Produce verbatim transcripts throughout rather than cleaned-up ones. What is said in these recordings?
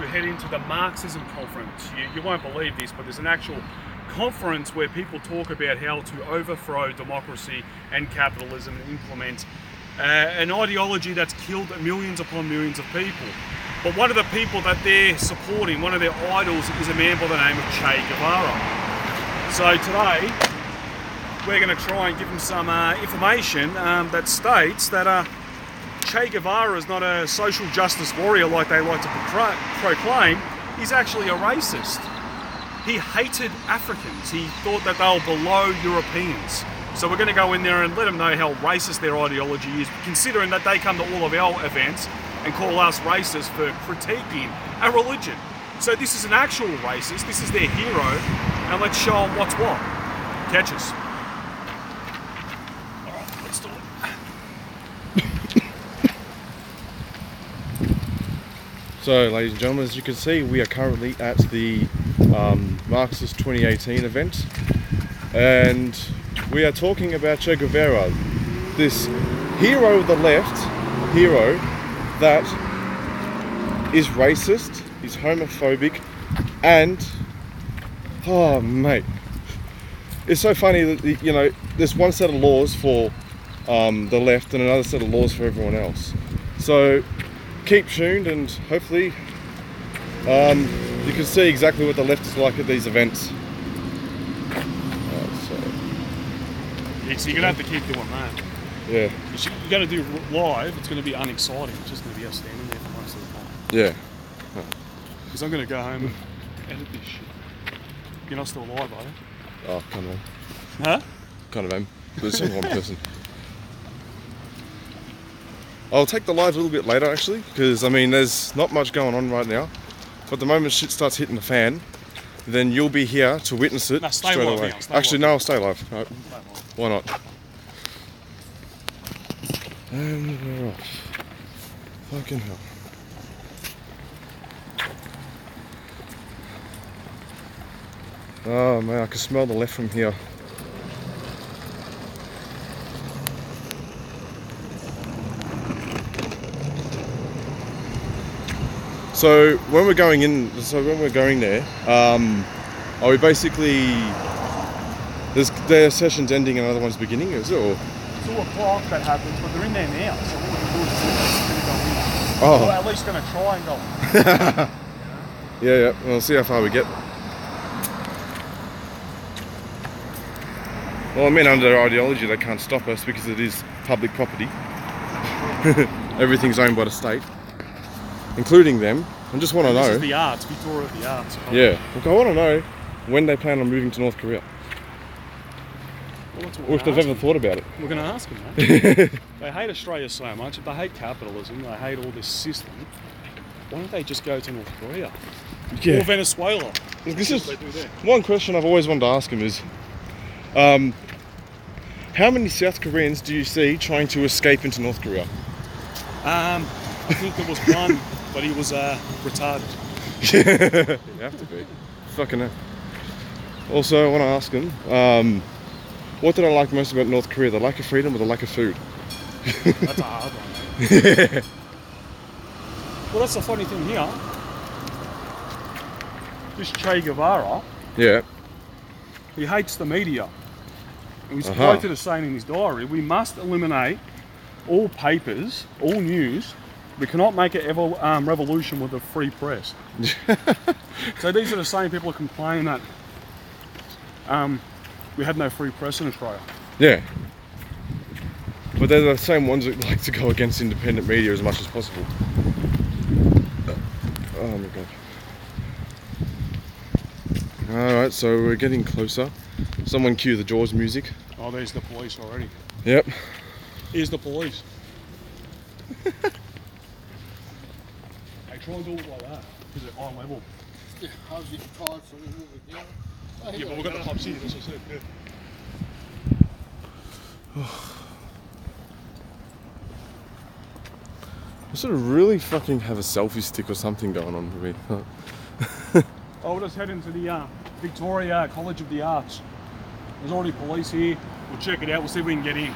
to head into the Marxism conference. You, you won't believe this, but there's an actual conference where people talk about how to overthrow democracy and capitalism and implement uh, an ideology that's killed millions upon millions of people. But one of the people that they're supporting, one of their idols, is a man by the name of Che Guevara. So today, we're going to try and give him some uh, information um, that states that uh, Che Guevara is not a social justice warrior like they like to pro proclaim. He's actually a racist. He hated Africans. He thought that they were below Europeans. So we're going to go in there and let them know how racist their ideology is, considering that they come to all of our events and call us racist for critiquing a religion. So this is an actual racist. This is their hero, and let's show them what's what. Catch us. All right, let's do it. So, ladies and gentlemen, as you can see, we are currently at the um, Marxist twenty eighteen event, and we are talking about Che Guevara, this hero of the left, hero. that is racist, is homophobic, and oh mate, it's so funny that, you know, there's one set of laws for um, the left and another set of laws for everyone else. So keep tuned, and hopefully um, you can see exactly what the left is like at these events. Oh, so. Yeah, so you're gonna have to keep doing that. Yeah. If you're going to do live, it's going to be unexciting. It's just going to be us standing there for most of the time. Yeah. Because I'm going to go home and edit this shit. You're not still live, are you? Oh, kind of am. Huh? Kind of am. There's only one person. I'll take the live a little bit later, actually, because, I mean, there's not much going on right now. But the moment shit starts hitting the fan, then you'll be here to witness it. No, stay straight live away. Now, stay actually, live. no, I'll stay live. Right. Stay live. Why not? And we're off. Fucking hell. Oh man, I can smell the left from here. So when we're going in, so when we're going there, um, are we basically? There's their session's ending and another one's beginning, is it? Or? two o'clock that happens, but they're in there now, so what we can do is we're going to go in. Oh. We're at least going to try and go in. You know? Yeah, yeah, we'll see how far we get. Well, I mean, under their ideology, they can't stop us because it is public property. Everything's owned by the state, including them. I just want to know. This is the arts, Victoria of the Arts. Probably. Yeah, look, I want to know when they plan on moving to North Korea. Well, or if they've ever thought about it. We're going to ask them, mate. They hate Australia so much, they hate capitalism, they hate all this system. Why don't they just go to North Korea? Yeah. Or Venezuela? This is one question I've always wanted to ask them is, um, how many South Koreans do you see trying to escape into North Korea? Um, I think there was one, but he was uh, retarded. You have to be. Fucking hell. Also, I want to ask them, um, what did I like most about North Korea? The lack of freedom or the lack of food? That's a hard one, mate. Yeah. Well, that's the funny thing here. This Che Guevara. Yeah. He hates the media. And he's quoted uh-huh. as saying in his diary, we must eliminate all papers, all news. We cannot make a evol um, revolution with a free press. So these are the same people who complain that... Um, we had no free press in Australia. Yeah. But they're the same ones that like to go against independent media as much as possible. Oh my god. Alright, so we're getting closer. Someone cue the Jaws music. Oh, there's the police already. Yep. Here's the police. Hey, try and do it like that, because they're eye level. Yeah, how's it tied for a little bit down? Yeah, but we've got the cops here, that's what I said. I sort of really fucking have a selfie stick or something going on with me. Oh, we're just heading to the uh, Victoria College of the Arts. There's already police here. We'll check it out, we'll see if we can get in.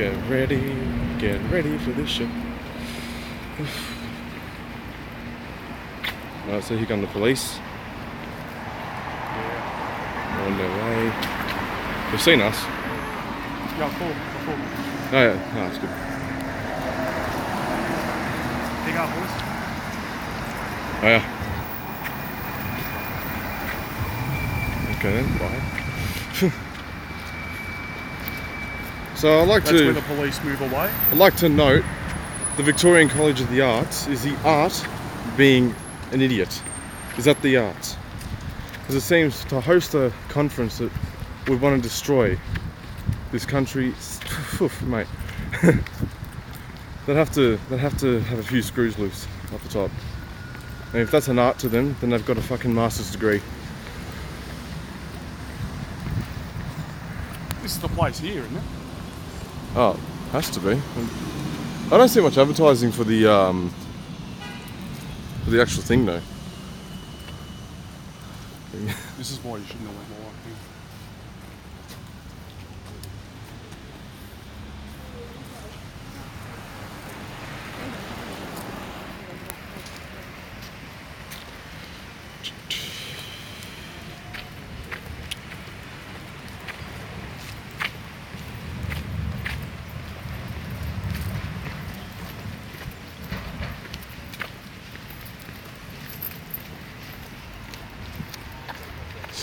Get ready, get ready for this shit. Right, so here come the police. Yeah. On their way. They've seen us. Yeah, I'll call. I'll call. Oh yeah, no, it's good. Big up, boys. Oh yeah. Okay then, bye. So I'd like That's to... That's where the police move away. I'd like to note the Victorian College of the Arts is the art being an idiot. Is that the arts? Because it seems to host a conference that would want to destroy this country. Oof, mate. they'd have to they'd have to have a few screws loose up the top. And if that's an art to them, then they've got a fucking master's degree. This is the place here, isn't it? Oh, has to be. I don't see much advertising for the um, for the actual thing though. This is why you shouldn't have went more like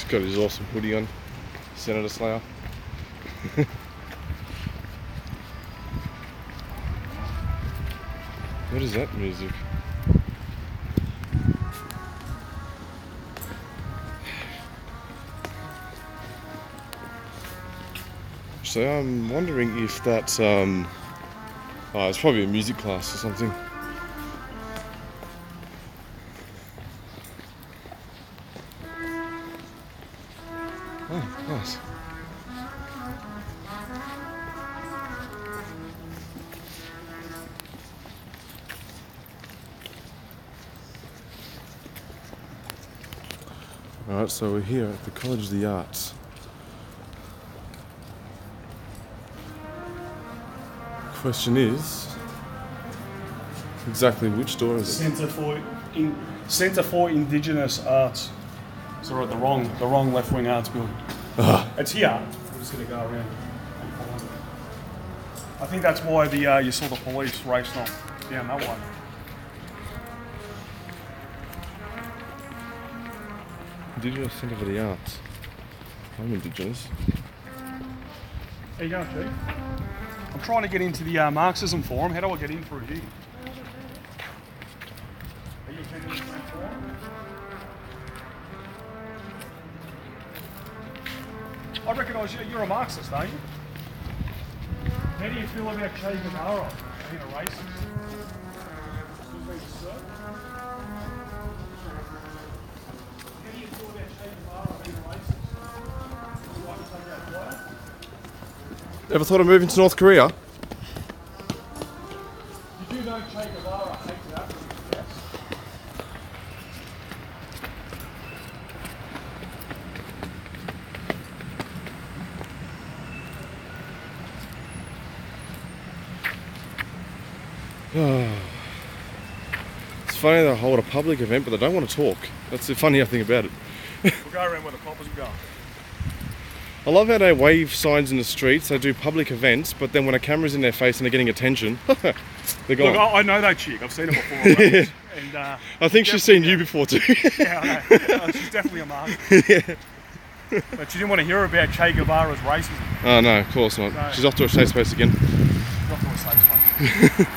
got his awesome hoodie on, Senator Slayer. What is that music? So I'm wondering if that's um, oh, it's probably a music class or something. Alright, so we're here at the College of the Arts. Question is, exactly which door is Centre it? For in, Centre for Indigenous Arts. So we're at the wrong, the wrong left-wing arts building. Uh. It's here. We're just going to go around. I think that's why the uh, you saw the police race not down that way. Indigenous Centre for the Arts. I'm Indigenous. How you going, Chief? I'm trying to get into the uh, Marxism forum. How do I get in through here? Are you attending the same forum? I recognise you. You're a Marxist, aren't you? How do you feel about Che Guevara being a racist? Ever thought of moving to North Korea? You do know Che Guevara hated Africans, yes? It's funny they hold a public event, but they don't want to talk. That's the funnier thing about it. We'll go around where the coppers go. I love how they wave signs in the streets, they do public events, but then when a camera's in their face and they're getting attention, they're gone. Look, I know that chick, I've seen her before. Yeah. And, uh, I think she's seen yeah. you before too. Yeah, I know. Uh, she's definitely a Marxist. Yeah. But she didn't want to hear about Che Guevara's racism. Oh no, of course not. So, she's off to a safe space again. She's off to a safe space.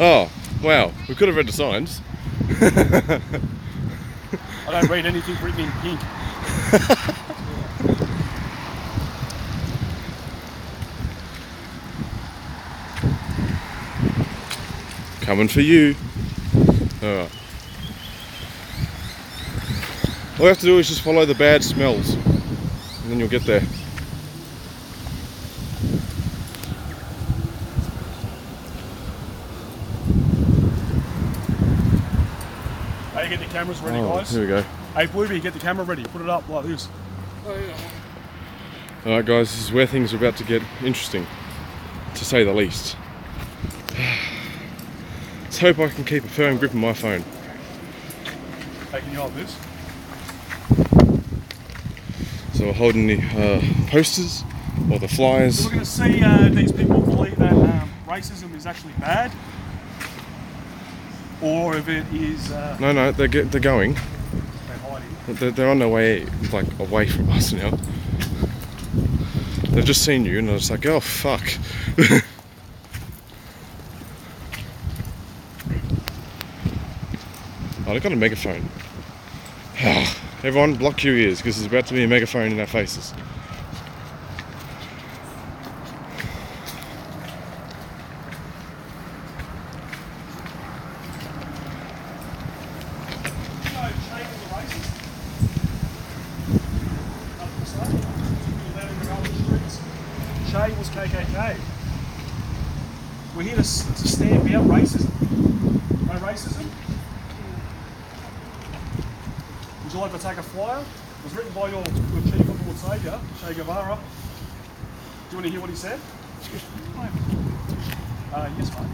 Oh, wow, we could have read the signs. I don't read anything written in pink. Coming for you. Alright. All you have to do is just follow the bad smells, and then you'll get there. Hey, get the cameras ready, oh, guys. Here we go. Hey, Blueby, get the camera ready. Put it up like this. Oh, yeah. Alright, guys, this is where things are about to get interesting, to say the least. Let's hope I can keep a firm grip on my phone. Hey, can you hold this? So we're holding the uh, posters, or the flyers. So we're going to see uh, these people believe that um, racism is actually bad, or if it is... Uh, no, no, they're, get, they're going. They're hiding. They're, they're on their way, like, away from us now. They've just seen you, and they're just like, oh, fuck. Oh, they've got a megaphone. Everyone, block your ears, because there's about to be a megaphone in our faces. Che was K K K. We're here to, to stamp out racism. No racism? Would you like to take a flyer? It was written by your, your chief of the Lord Saviour, Che Guevara. Do you want to hear what he said? Uh, yes, mate.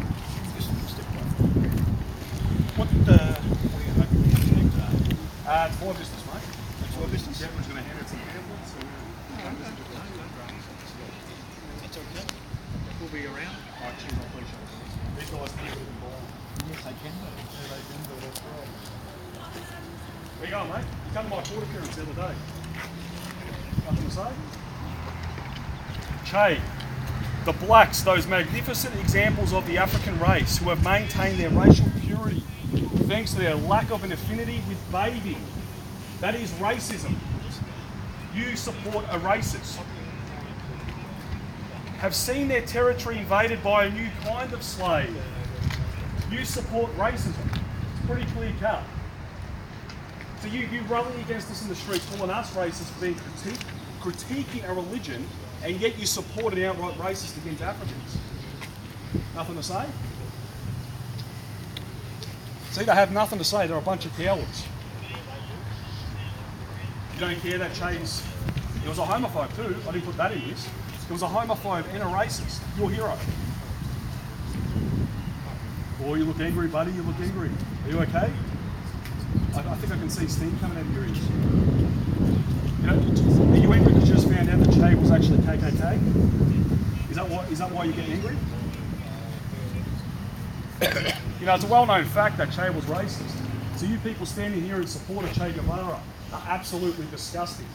What did the... What do you hoping to achieve today? Uh, it's more business, mate. It's more business? Yeah, everyone's going to hand it to the ambulance. That's okay. We'll be around. I choose my police officers. These guys can't get involved. Yes, they can, though. Yeah, they can, but that's right. Where you going, mate? You come to my court appearance the other day. Nothing to say? Che, the blacks, those magnificent examples of the African race who have maintained their racial purity thanks to their lack of an affinity with bathing. That is racism. You support a racist. Have seen their territory invaded by a new kind of slave. You support racism. It's pretty clear cut. So you, you rally against us in the streets, calling us racist for being critique, critiquing a religion, and yet you support an outright racist against Africans. Nothing to say? See, they have nothing to say. They're a bunch of cowards. You don't care that Che's... It was a homophobe too. I didn't put that in this. It was a homophobe and a racist. Your hero. Oh, you look angry, buddy. You look angry. Are you okay? I, I think I can see steam coming out of your ears. You know, are you angry because you just found out that Che was actually K K K? Is that why, is that why you get angry? You know, it's a well-known fact that Che was racist. So you people standing here in support of Che Guevara are absolutely disgusting.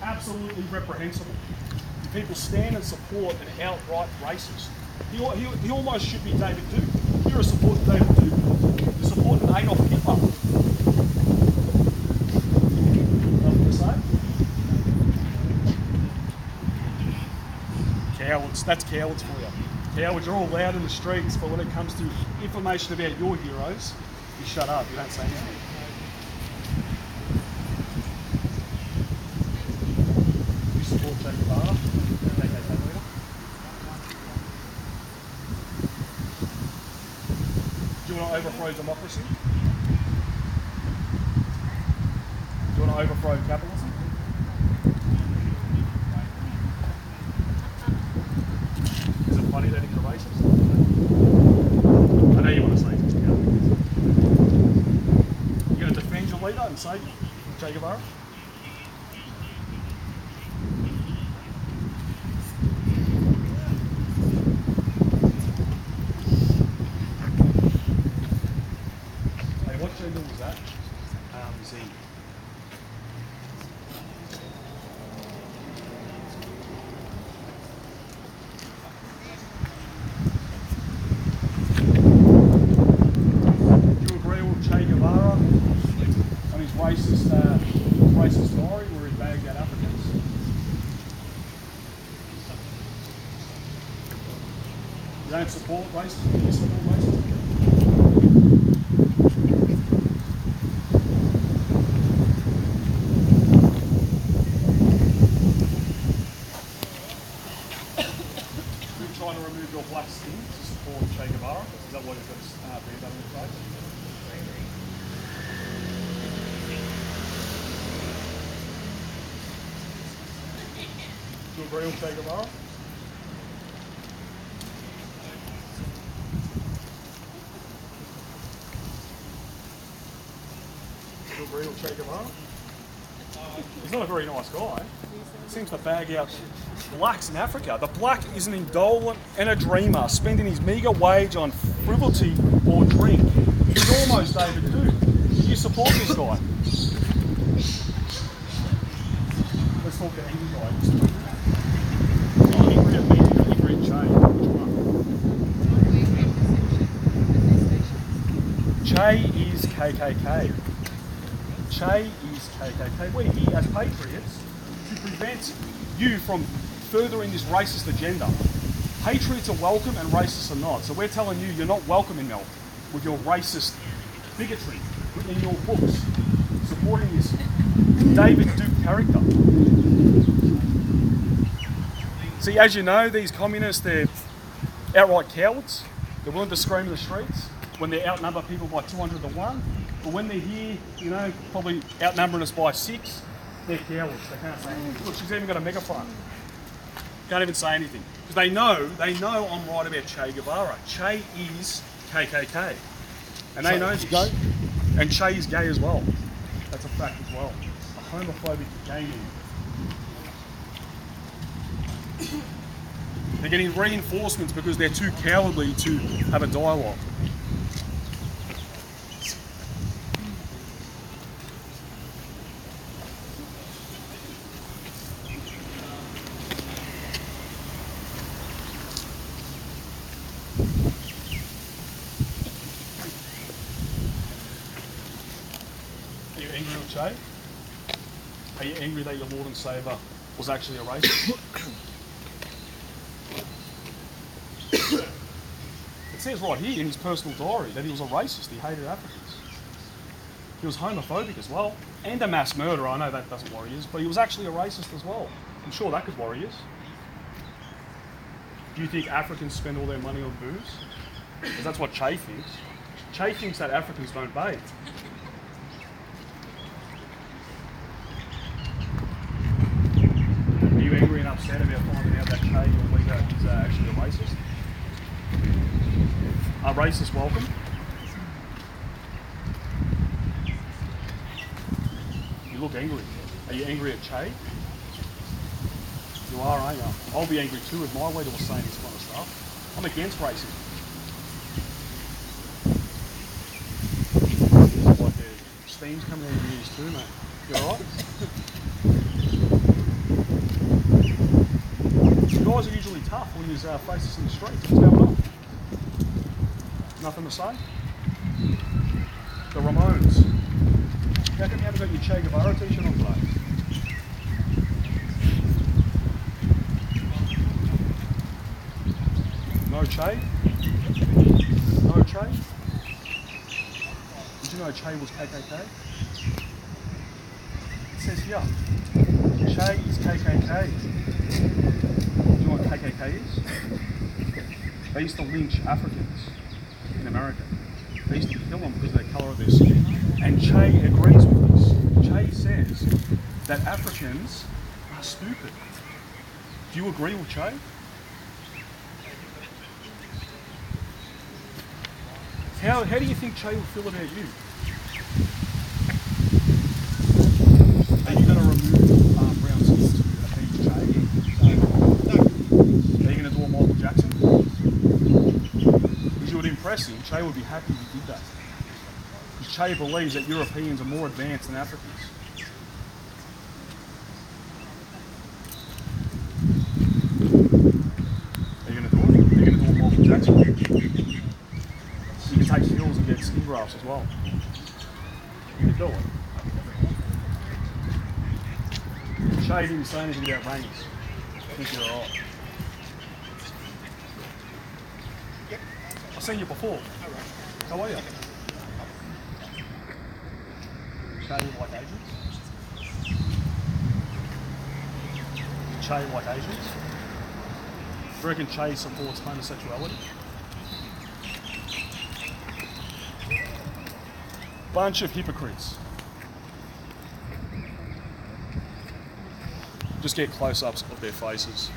Absolutely reprehensible. You people stand and support an outright racist. He, he, he almost should be David Duke. You're a support of David Duke. You're supporting Adolf Hitler. Cowards, that's cowards for you. Cowards are all loud in the streets, but when it comes to information about your heroes, you shut up, you don't say anything. You support Che Guevara? Do you want to overthrow democracy? Do you want to overthrow capitalism? Che Guevara? Hey, what gender was that? Um, Z. Do you agree with Che Guevara? Racist, uh, racist story where he bagged out Africans. You don't support racism, you support racism. Gabriel Che Guevara. Gabriel Che Guevara. He's not a very nice guy. Seems to bag out blacks in Africa. The black is an indolent and a dreamer, spending his meagre wage on frivolity or drink. He's almost David Duke. Do you support this guy? Let's talk to angry guys. Angry at me, angry at Che. Which one? Che is K K K. Che is K K K. We're here as patriots to prevent you from furthering this racist agenda. Patriots are welcome and racists are not. So we're telling you you're not welcome in Melbourne with your racist bigotry in your books, supporting this David Duke character. See, as you know, these communists, they're outright cowards. They're willing to scream in the streets when they outnumber people by two hundred to one. But when they're here, you know, probably outnumbering us by six, they're cowards. They can't say anything. Look, she's even got a megaphone. Can't even say anything. Because they know, they know I'm right about Che Guevara. Che is K K K. And they so know this. Gay. And Che is gay as well. That's a fact as well. A homophobic gay man. They're getting reinforcements because they're too cowardly to have a dialogue. Che? Are you angry that your Lord and Saviour was actually a racist? It says right here in his personal diary that he was a racist, he hated Africans. He was homophobic as well, and a mass murderer. I know that doesn't worry us, but he was actually a racist as well. I'm sure that could worry us. Do you think Africans spend all their money on booze? Because that's what Che thinks. Che thinks that Africans don't bathe. Upset about finding out that Che, your leader, is uh, actually a racist? Are racists welcome? You look angry. Are you angry at Che? You are, aren't you? I'll be angry too if my leader was saying this kind of stuff. I'm against racism. It's like the steam's coming out of your ears too, mate. You alright? Guys are usually tough when there's uh, faces in the street. What's going on? Nothing to say? The Ramones. How come you haven't got your Che Guevara t-shirt on today? No Che? No Che? Did you know Che was K K K? It says here, Che is K K K. Do you know what K K K is? They used to lynch Africans in America. They used to kill them because of the colour of their skin. And Che agrees with this. Che says that Africans are stupid. Do you agree with Che? How, how do you think Che will feel about you? Are you going to remove um, brown skins to appease Che? Michael Jackson? Because you would impress him, Che would be happy if you did that. Because Che believes that Europeans are more advanced than Africans. Are you going to do it? Are you going to do it, Michael Jackson? You can take pills and get skin grafts as well. You can do it. Che didn't say anything about veins. I think you're alright. I've seen you before. How are you? Che like Asians? Che like Asians? Do you reckon Che supports homosexuality? Bunch of hypocrites. just get close-ups of their faces.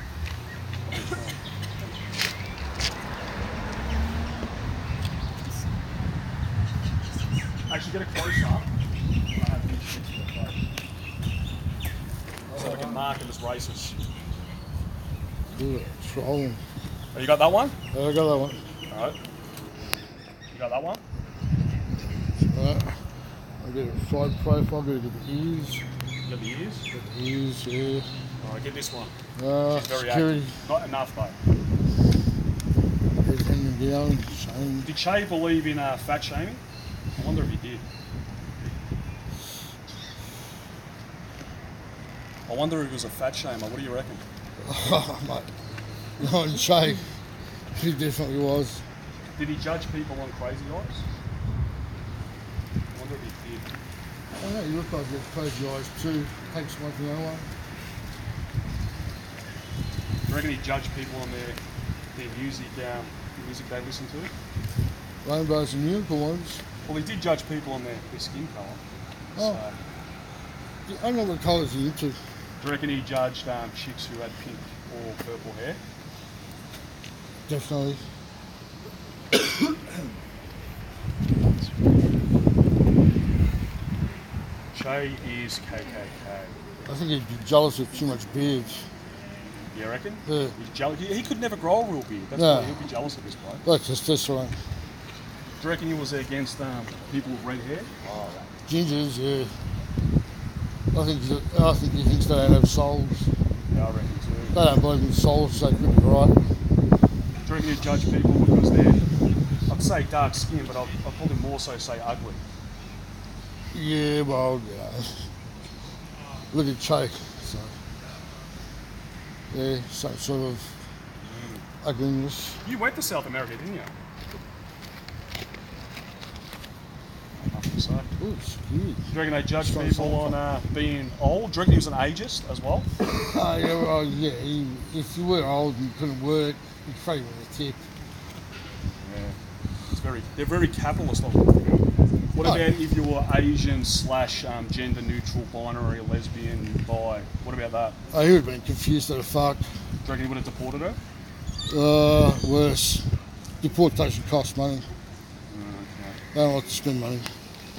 Actually, get a close-up. So we can mark him as racist. Yeah, trolling. Have you got that one? Yeah, I got that one. All right. You got that one? All right. I get a fried profile, I'm going to get the ears. You got the ears? Got the ears, yeah. All right, get this one. Uh, She's very security. Active. Not enough, though. Down, shame. Did Che believe in uh, fat shaming? I wonder if he did. I wonder if he was a fat shamer. What do you reckon? Oh, mate. No, Che. He definitely was. Did he judge people on crazy eyes? I wonder if he did. I don't know, he looked like he had crazy eyes too. Takes one to the other one. Do you reckon he judged people on their, their music, um, the music they listened to? Rainbows and unicorns ones. Well, he did judge people on their, their skin colour. Oh. So. I don't know what colours he into. Do you reckon he judged um, chicks who had pink or purple hair? Definitely. Che is K K K. I think he'd be jealous of too much beards. You reckon? Yeah. He's jealous. He, he could never grow a real beard. That's no. Why he'd be jealous of this guy. That's just this one. Do you reckon he was against um, people with red hair? Oh, right. Gingers, yeah. I think I think he thinks they don't have souls. Yeah, I reckon too. They don't believe in souls, so they could be right. Do you reckon you judge people because they're, I'd say dark skin, but I'd, I'd probably more so say ugly? Yeah, well, yeah. Look at Che, so. Yeah, some sort of mm. ugliness. You went to South America, didn't you? So. Ooh, do you reckon they judge Strong people on uh, being old? Do you reckon he was an ageist as well? uh, yeah, well, yeah. He, if you were old and you couldn't work, you'd probably want a tip. Yeah, it's very. They're very capitalist. What oh. about if you were Asian slash um, gender neutral, binary, lesbian, bi? What about that? Oh, he would have been confused as fuck. Do you reckon he would have deported her? Uh, worse. Deportation costs money. They don't like to spend money.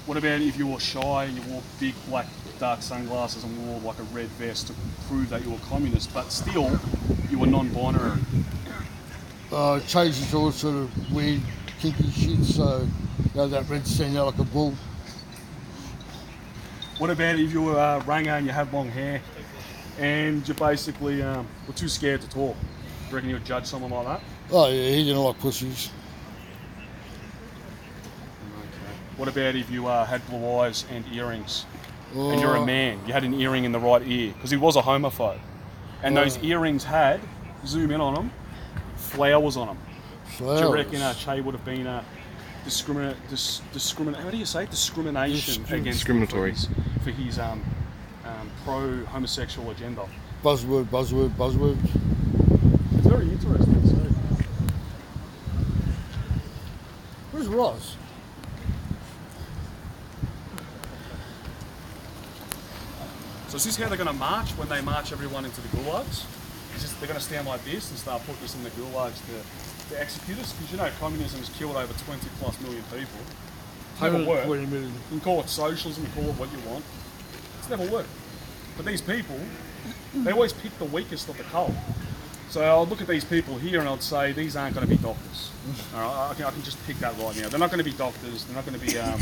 What about if you were shy and you wore big black dark sunglasses and wore like a red vest to prove that you were communist, but still you were non-binary? Uh, Che's into all sort of weird kinky shit, so you know, that red stand out like a bull. What about if you were uh, Ranga and you had long hair and you basically um, were too scared to talk? Do you reckon you would judge someone like that? Oh yeah, he didn't like pussies. What about if you uh, had blue eyes and earrings, oh. and you're a man, you had an earring in the right ear, because he was a homophobe, and oh. those earrings had, zoom in on them, flowers on them. Flowers. Do you reckon uh, Che would have been a discriminate, dis, discriminate, how do you say, discrimination Discrim- against discriminatory for his um, um, pro-homosexual agenda? Buzzword, buzzword, buzzword. It's very interesting too. Where's Ross? So is this how they're going to march when they march everyone into the gulags? Is this, they're going to stand like this and start putting us in the gulags to, to execute us? Because you know communism has killed over twenty plus million people. It's never worked. You can call it socialism, you can call it what you want. It's never worked. But these people, they always pick the weakest of the cult. So I'll look at these people here and I'd say, these aren't going to be doctors. All right, I can, I can just pick that right now. They're not going to be doctors, they're not going to be um,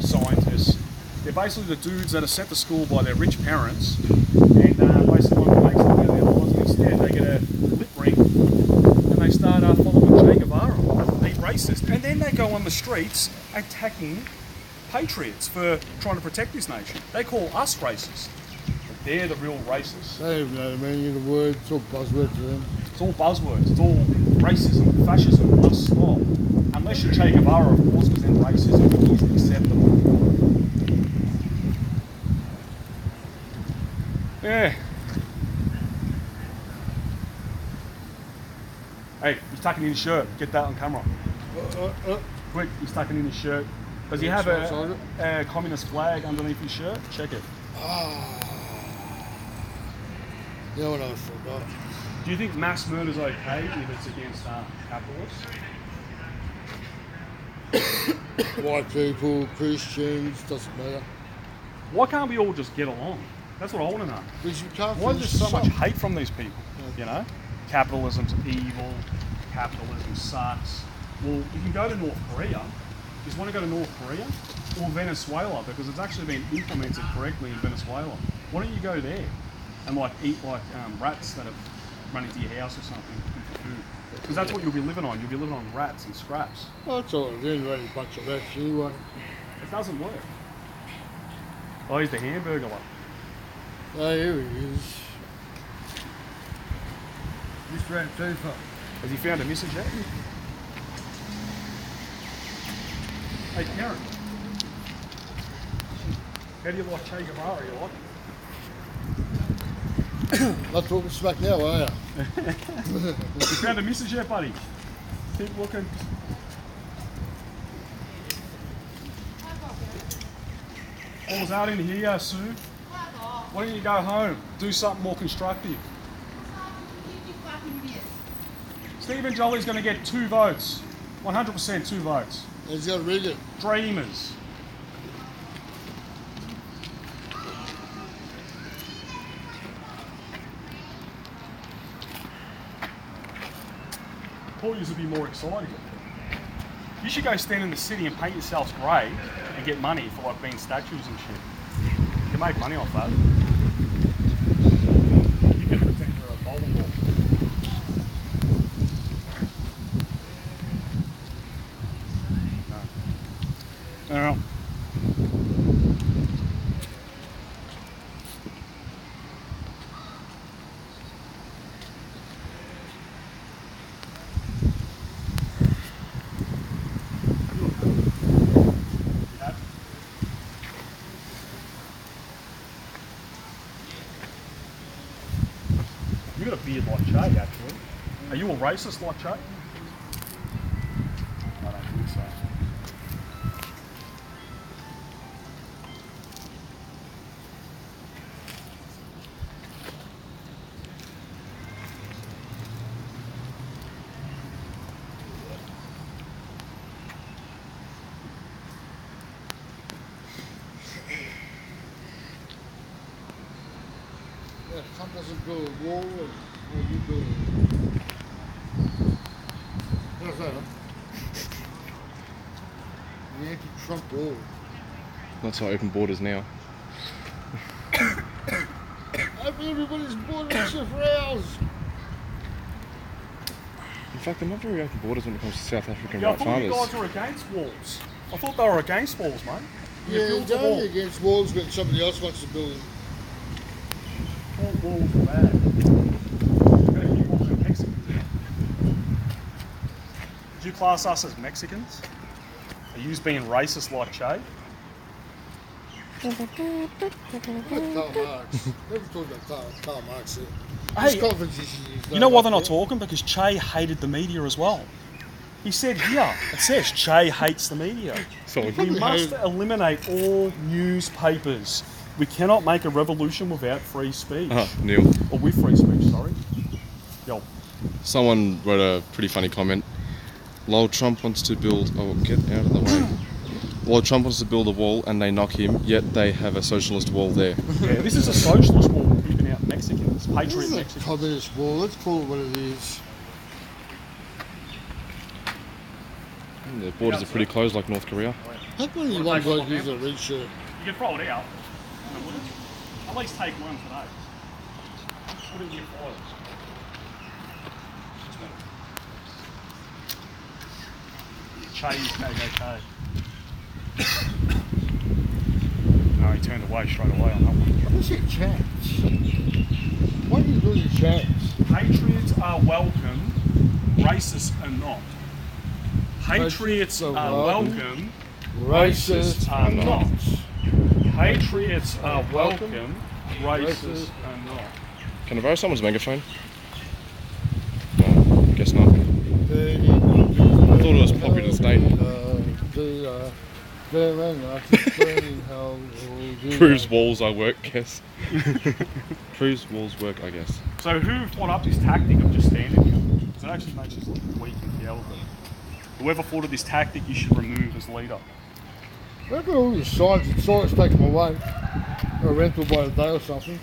scientists. They're basically the dudes that are sent to school by their rich parents, and uh, basically what makes them out of their lives. Instead, they get a lip ring, and they start uh, following Che Guevara, the racist. And then they go on the streets attacking patriots for trying to protect this nation. They call us racist, but they're the real racists. They have no meaning of the word. It's all buzzwords to them. It's all buzzwords. It's all racism, fascism, lust, style. Unless you're Che Guevara, of course, because then racism is acceptable. Yeah. Hey, he's tucking in his shirt. Get that on camera. Uh, uh, uh. Quick, he's tucking in his shirt. Does he have a, a communist flag underneath his shirt? Check it. Oh. You know what else I forgot? Do you think mass murder is okay if it's against um, capitalists? White people, Christians, doesn't matter. Why can't we all just get along? That's what I want to know. Because you can't. Why is there so much hate from these people? Yeah. You know, capitalism's evil. Capitalism sucks. Well, you can go to North Korea. You just want to go to North Korea or Venezuela because it's actually been implemented correctly in Venezuela. Why don't you go there and like eat like um, rats that have run into your house or something for food? Because that's what you'll be living on. You'll be living on rats and scraps. Well, that's all it is, really, a bunch of rats anyway. It doesn't work. Oh, he's the hamburger one. Oh, here he is. This rat too far. Has he found a message yet? Hey, Karen. How do you like Che Guevara? You like it? Not talking smack now, are you? You found a message yet, buddy? Keep looking. I was out in here, Sue. Why don't you go home? Do something more constructive. Stephen Jolly's going to get two votes. one hundred percent two votes. He's going to rig it. Dreamers. Paul used to be more exciting. You should go stand in the city and paint yourselves grey and get money for like being statues and shit. You can make money off that. You can pretend you're a bowling ball. No. I don't know. You've got a beard like Che, actually. Are you a racist like Che? I don't think so. Some doesn't build a wall, or you build it. What's that? The anti-Trump wall. That's how open borders now. Open everybody's borders except for ours. In fact, they're not very open borders when it comes to South African yeah, right farmers. I thought you guys were against walls. I thought they were against walls, mate. You yeah, they're only wall. against walls when somebody else wants to build them. Walls are bad. Do you class us as Mexicans? Are you being racist like Che? Karl Marx. Never talked about Karl Marx. Hey, you know why they're not talking? Because Che hated the media as well. He said here, it says Che hates the media. So we must eliminate all newspapers. We cannot make a revolution without free speech. Uh, Neil. Or with free speech, sorry. Yo. Someone wrote a pretty funny comment. Lol, Trump wants to build... Oh, get out of the way. Lol, Trump wants to build a wall and they knock him, yet they have a socialist wall there. Yeah, this is a socialist wall keeping out Mexicans. Patriot this is Mexicans. A communist wall. Let's call it what it is. And the borders yeah, are pretty close, like North Korea. How come you one bloke use a red shirt? You can throw it out. At least take one today. Put it in your files. Che's K K K. No, he turned away straight away on that one. What's your chance? Why do you lose your chance? Patriots are welcome, racists are not. Patriots are welcome, racists are not. Patriots are welcome, racists are not. Can I borrow someone's megaphone? No, I guess not. I thought it was popular state. Proves walls I work, guess. Proves walls work, I guess. So who thought up this tactic of just standing here? Because it actually makes us look weak and cowardly. Whoever thought of this tactic, you should remove as leader. Look at all these signs. Soros takes them away. Or rental by the day or something.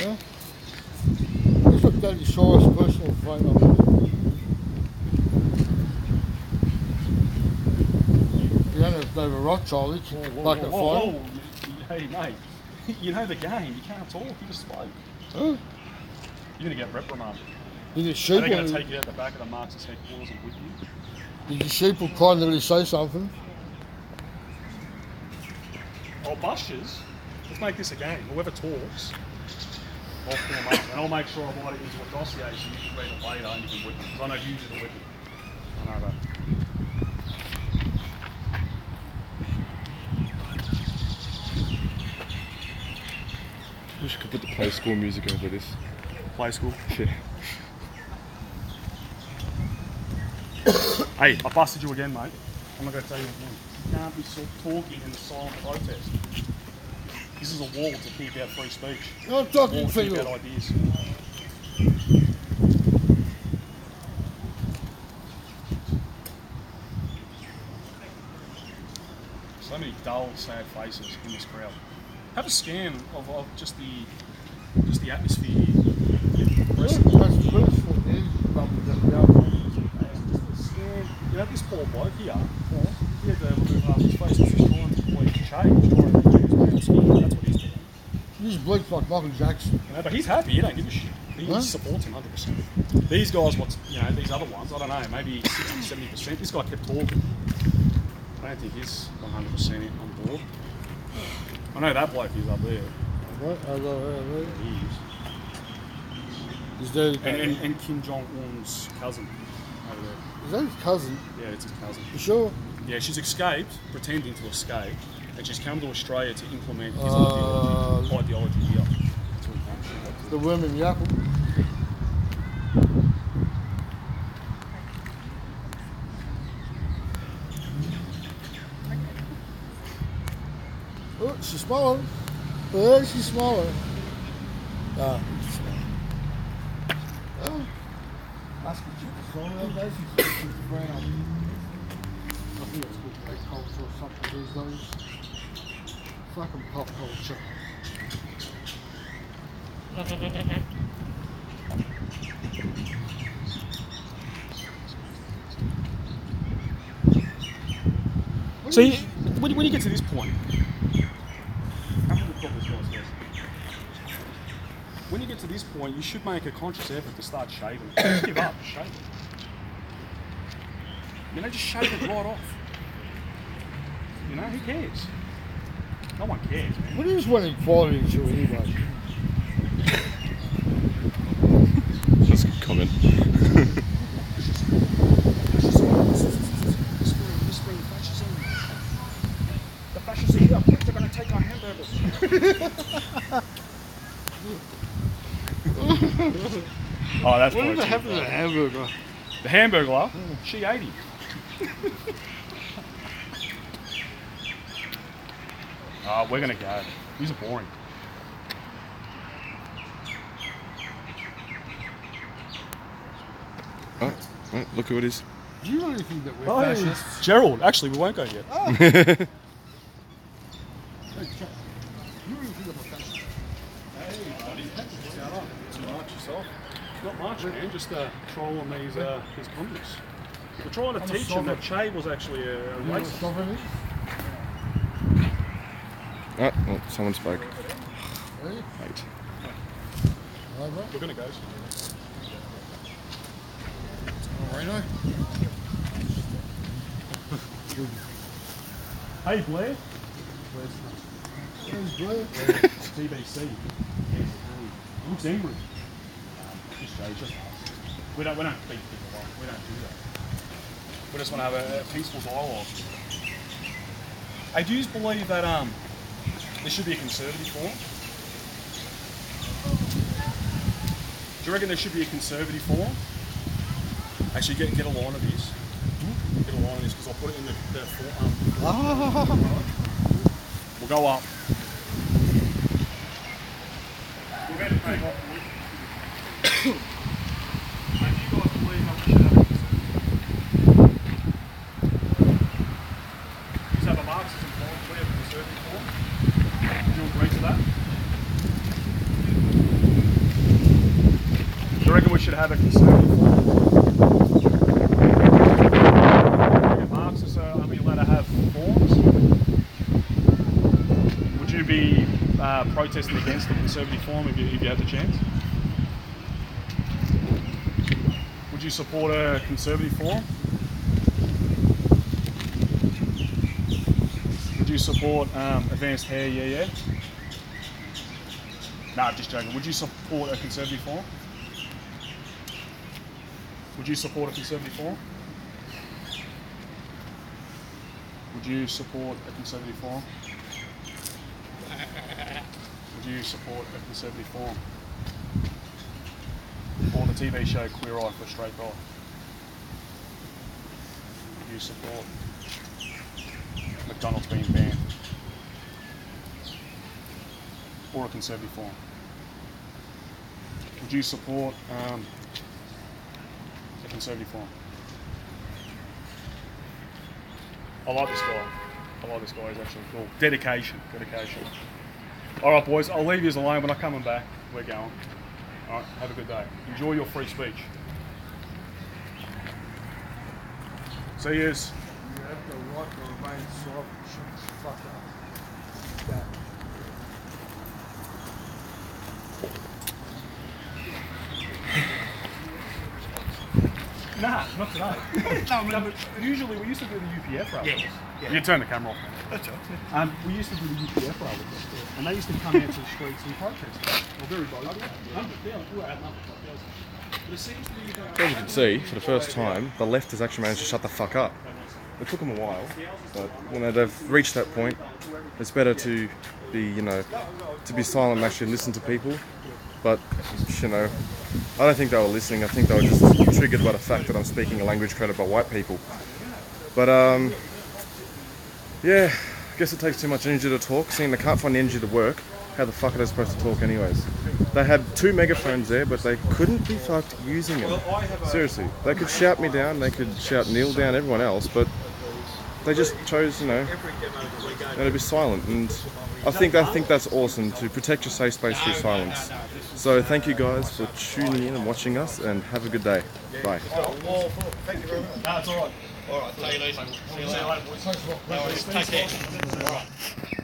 Yeah. Let's look at David Soros' personal frame-up. You don't have David Rothschild, it's whoa, whoa, like whoa, whoa, a fire. Hey mate, you know the game, you can't talk, you just spoke. Huh? You're going to get reprimanded. Did your sheep Are they going to take you out the back of the Marxist headquarters and whip you? Did your sheep will kindly say something? Oh, bushers, let's make this a game. Whoever talks, I'll form up and I'll make sure I write it into a dossier so you can read it later and you can whip it. Because I know you do the whipping. I know that. I wish I could put the play school music over this. Play school? Yeah. Hey, I busted you again, mate. I'm not going to tell you again. You can't be so talking in the silent protest. This is a wall to keep out free speech. I'm talking to you. Keep out ideas. So many dull, sad faces in this crowd. Have a scan of, of just the just the atmosphere here. That's beautiful, dude. You know, this poor bloke here, he had to remove half his face, which was trying to complete change, trying to change his skin. That's what he's doing. He's bleached like Michael Jackson. You know, but he's happy, he don't give a shit. He huh? supports him one hundred percent. These guys, what's, you know, these other ones, I don't know, maybe sixty, seventy percent. This guy kept talking. I don't think he's one hundred percent on board. I know that bloke is up there. Right, I know he is. Is there, and, and, and Kim Jong-un's cousin over there. Is that his cousin? Yeah, it's his cousin. You sure? Yeah, she's escaped, pretending to escape, and she's come to Australia to implement his uh, ideology, ideology here. The worm in the apple. Oh, she's smiling. Oh, she's smiling. Ah, she's smiling. Oh. That's what she's smiling. That's what she's brown. I think it's good to make culture or something these days. Fucking pop culture. So, you, when, when you get to this point, When you get to this point, you should make a conscious effort to start shaving. Just give up, shave it. You know, just shave it right off. You know, who cares? No one cares, man. What is one equality into anyway? That's a good comment. Whispering fascism. The fascists are here. They're going to take our hamburgers. Oh, that's what did happen to the hamburger? The hamburger, she ate him. Ah, we're gonna go. These are boring. Oh, oh, look who it is. Do you really think that we're oh, fascists? Gerald, actually, we won't go yet. Oh. Do you really think that we're fascists? Not much, man. Just uh, trolling these uh, his comments. We're trying to I'm teach him that Che was actually a, a racist. Oh, well, someone spoke. Wait. We're gonna go. Alright. Hey, Blair. Where's Blair? T B C. He looks angry. We don't, we don't beat people up, we don't do that. We just want to have a, a peaceful dialogue. I do believe that um, there should be a conservative form. Do you reckon there should be a conservative form? Actually, get, get a line of this. Duke, get along this because I'll put it in the, the forearm. Ah. We'll go up. We're about to take off. Should have a conservative form. Marxists are only allowed to have forms. Would you be uh, protesting against the conservative form if you, if you had the chance? Would you support a conservative form? Would you support um, advanced hair? Yeah, yeah. Nah, just joking. Would you support a conservative form? Would you support a conservative form? Would you support a conservative form? Would you support a conservative form? Or the T V show Queer Eye for Straight Girl? Would you support McDonald's being banned? Or a conservative form? Would you support um, conservative form? I like this guy. I like this guy. He's actually cool. Dedication. Dedication. All right, boys. I'll leave you alone. We're not coming back. We're going. All right. Have a good day. Enjoy your free speech. See yous. You have the right to remain soft. Shut the fuck up. Yeah. Nah, not today. No, I mean, no, usually we used to do the U P F rally. Yeah, yeah. You turn the camera off. That's right. Um, we used to do the U P F rally, yeah. And they used to come out to the streets and protest. Well, very bold. As you can see, for the first time, the left has actually managed to shut the fuck up. It took them a while, but when they've reached that point, it's better to be, you know, to be silent and actually listen to people. But, you know, I don't think they were listening. I think they were just triggered by the fact that I'm speaking a language created by white people. But, um, yeah, I guess it takes too much energy to talk, seeing they can't find the energy to work. How the fuck are they supposed to talk anyways? They had two megaphones there, but they couldn't be fucked using them. Seriously, they could shout me down, they could shout Neil down, everyone else, but they just chose, you know, to be silent. And I think I think that's awesome, to protect your safe space through silence. So thank you guys for tuning in and watching us, and have a good day. Bye. Thank you very much. No, it's all right. All right. Take it easy. See you later. Take care. All right.